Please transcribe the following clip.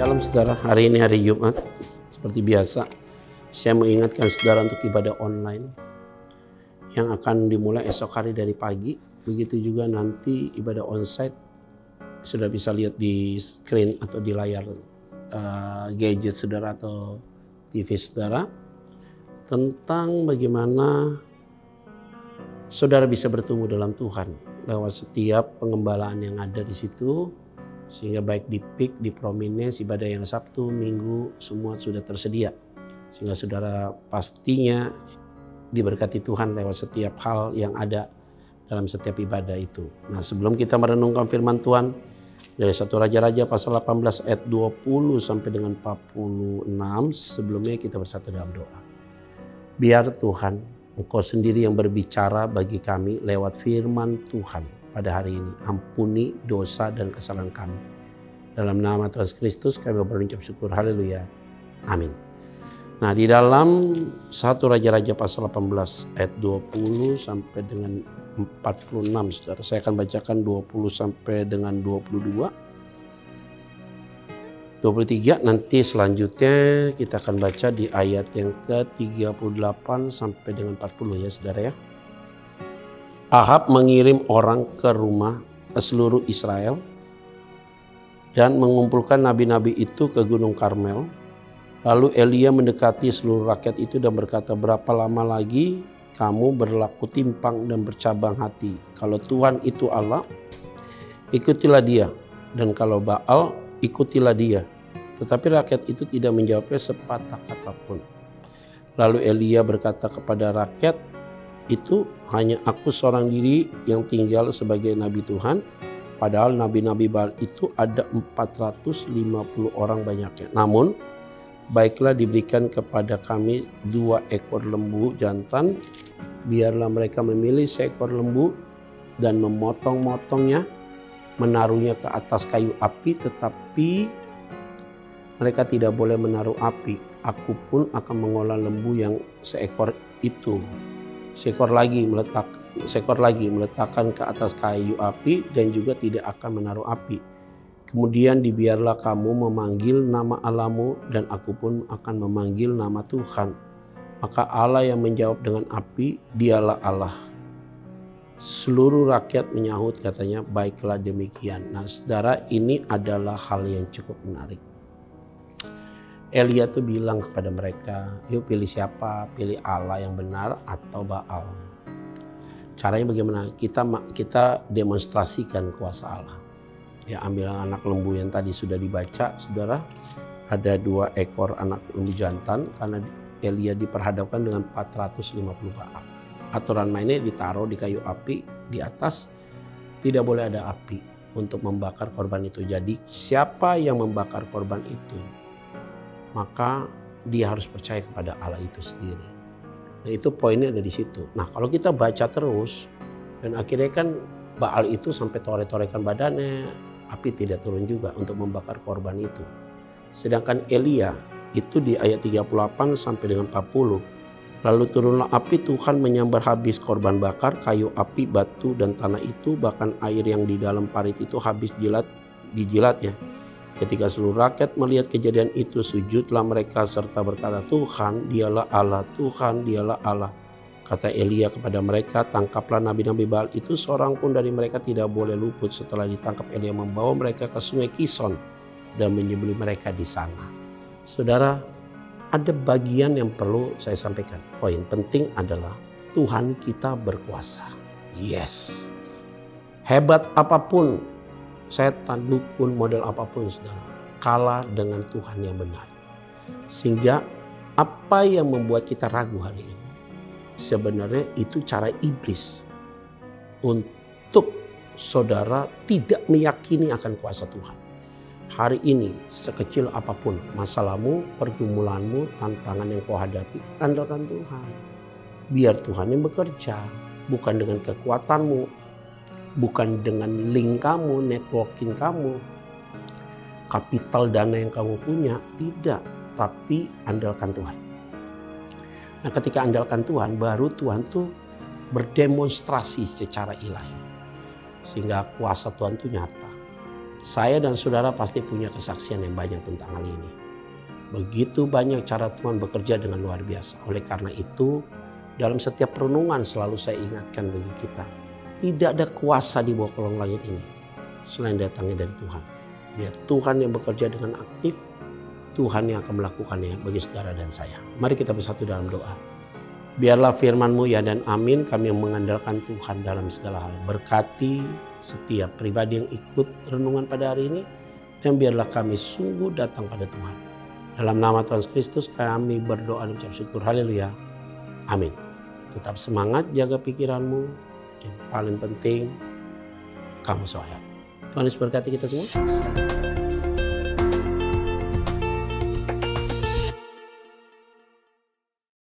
Shalom saudara, hari ini hari Jumat. Seperti biasa, saya mengingatkan saudara untuk ibadah online yang akan dimulai esok hari dari pagi. Begitu juga nanti ibadah onsite, sudah bisa lihat di screen atau di layar gadget saudara atau TV saudara, tentang bagaimana saudara bisa bertumbuh dalam Tuhan lewat setiap pengembalaan yang ada di situ. Sehingga baik di PIK, di Prominence, ibadah yang Sabtu, Minggu, semua sudah tersedia. Sehingga saudara pastinya diberkati Tuhan lewat setiap hal yang ada dalam setiap ibadah itu. Nah, sebelum kita merenungkan firman Tuhan, dari 1 Raja-Raja pasal 18 ayat 20 sampai dengan 46, sebelumnya kita bersatu dalam doa. Biar Tuhan, Engkau sendiri yang berbicara bagi kami lewat firman Tuhan pada hari ini. Ampuni dosa dan kesalahan kami. Dalam nama Tuhan Kristus kami berucap syukur. Haleluya. Amin. Nah, di dalam 1 Raja-Raja pasal 18 ayat 20 sampai dengan 46, saudara, saya akan bacakan 20 sampai dengan 22. 23 nanti selanjutnya kita akan baca di ayat yang ke-38 sampai dengan 40 ya saudara ya. Ahab mengirim orang ke rumah seluruh Israel dan mengumpulkan nabi-nabi itu ke Gunung Karmel. Lalu Elia mendekati seluruh rakyat itu dan berkata, berapa lama lagi kamu berlaku timpang dan bercabang hati? Kalau Tuhan itu Allah, ikutilah dia. Dan kalau Baal, ikutilah dia. Tetapi rakyat itu tidak menjawabnya sepatah kata pun. Lalu Elia berkata kepada rakyat itu, hanya aku seorang diri yang tinggal sebagai nabi Tuhan, padahal nabi-nabi Baal itu ada 450 orang banyaknya. Namun baiklah diberikan kepada kami 2 ekor lembu jantan, biarlah mereka memilih seekor lembu dan memotong-motongnya, menaruhnya ke atas kayu api, tetapi mereka tidak boleh menaruh api. Aku pun akan mengolah lembu yang seekor itu. Seekor lagi meletakkan ke atas kayu api dan juga tidak akan menaruh api. Kemudian dibiarlah kamu memanggil nama Allahmu dan aku pun akan memanggil nama Tuhan. Maka Allah yang menjawab dengan api, dialah Allah. Seluruh rakyat menyahut katanya, baiklah demikian. Nah saudara, ini adalah hal yang cukup menarik. Elia tuh bilang kepada mereka, yuk pilih siapa, pilih Allah yang benar atau Baal. Caranya bagaimana? Kita demonstrasikan kuasa Allah. Ya, ambil anak lembu yang tadi sudah dibaca, saudara. Ada 2 ekor anak lembu jantan, karena Elia diperhadapkan dengan 450 Baal. Aturan mainnya ditaruh di kayu api di atas, tidak boleh ada api untuk membakar korban itu. Jadi siapa yang membakar korban itu, maka dia harus percaya kepada Allah itu sendiri. Nah, itu poinnya ada di situ. Nah, kalau kita baca terus, dan akhirnya kan Baal itu sampai torek-torekan badannya, api tidak turun juga untuk membakar korban itu. Sedangkan Elia itu di ayat 38 sampai dengan 40. Lalu turunlah api Tuhan menyambar habis korban bakar, kayu api, batu, dan tanah itu, bahkan air yang di dalam parit itu habis dijilatnya. Ketika seluruh rakyat melihat kejadian itu, sujudlah mereka serta berkata, Tuhan dialah Allah, Tuhan dialah Allah. Kata Elia kepada mereka, tangkaplah nabi-nabi Baal itu, seorang pun dari mereka tidak boleh luput. Setelah ditangkap, Elia membawa mereka ke sungai Kison dan menyembelih mereka di sana. Saudara, ada bagian yang perlu saya sampaikan. Poin penting adalah Tuhan kita berkuasa. Yes, hebat apapun, setan, dukun, model apapun saudara, kalah dengan Tuhan yang benar. Sehingga apa yang membuat kita ragu hari ini, sebenarnya itu cara iblis untuk saudara tidak meyakini akan kuasa Tuhan. Hari ini sekecil apapun masalahmu, pergumulanmu, tantangan yang kau hadapi, andalkan Tuhan. Biar Tuhan yang bekerja, bukan dengan kekuatanmu, bukan dengan link kamu, networking kamu, kapital dana yang kamu punya, tidak. Tapi andalkan Tuhan. Nah, ketika andalkan Tuhan, baru Tuhan tuh berdemonstrasi secara ilahi. Sehingga kuasa Tuhan tuh nyata. Saya dan saudara pasti punya kesaksian yang banyak tentang hal ini. Begitu banyak cara Tuhan bekerja dengan luar biasa. Oleh karena itu, dalam setiap renungan selalu saya ingatkan bagi kita, tidak ada kuasa di bawah kolong langit ini selain datangnya dari Tuhan. Biar Tuhan yang bekerja dengan aktif, Tuhan yang akan melakukannya bagi saudara dan saya. Mari kita bersatu dalam doa. Biarlah firman-Mu ya dan amin, kami yang mengandalkan Tuhan dalam segala hal. Berkati setiap pribadi yang ikut renungan pada hari ini, dan biarlah kami sungguh datang pada Tuhan. Dalam nama Tuhan Kristus kami berdoa dan ucap syukur. Haleluya. Amin. Tetap semangat, jaga pikiranmu. Yang paling penting, kamu sehat. Tuhan Yesus berkati kita semua.